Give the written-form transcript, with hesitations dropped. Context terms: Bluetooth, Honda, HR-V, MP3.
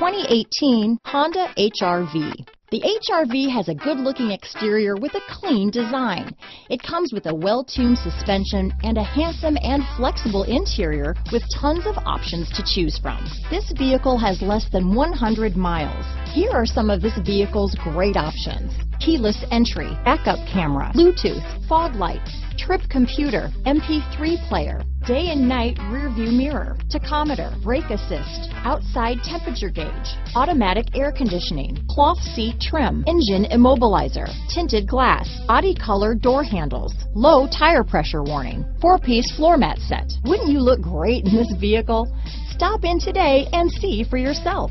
2018 Honda HR-V. The HR-V has a good-looking exterior with a clean design. It comes with a well-tuned suspension and a handsome and flexible interior with tons of options to choose from. This vehicle has less than 100 miles. Here are some of this vehicle's great options: keyless entry, backup camera, Bluetooth, fog lights, trip computer, MP3 player, day and night rear view mirror, tachometer, brake assist, outside temperature gauge, automatic air conditioning, cloth seat trim, engine immobilizer, tinted glass, body color door handles, low tire pressure warning, 4-piece floor mat set. Wouldn't you look great in this vehicle? Stop in today and see for yourself.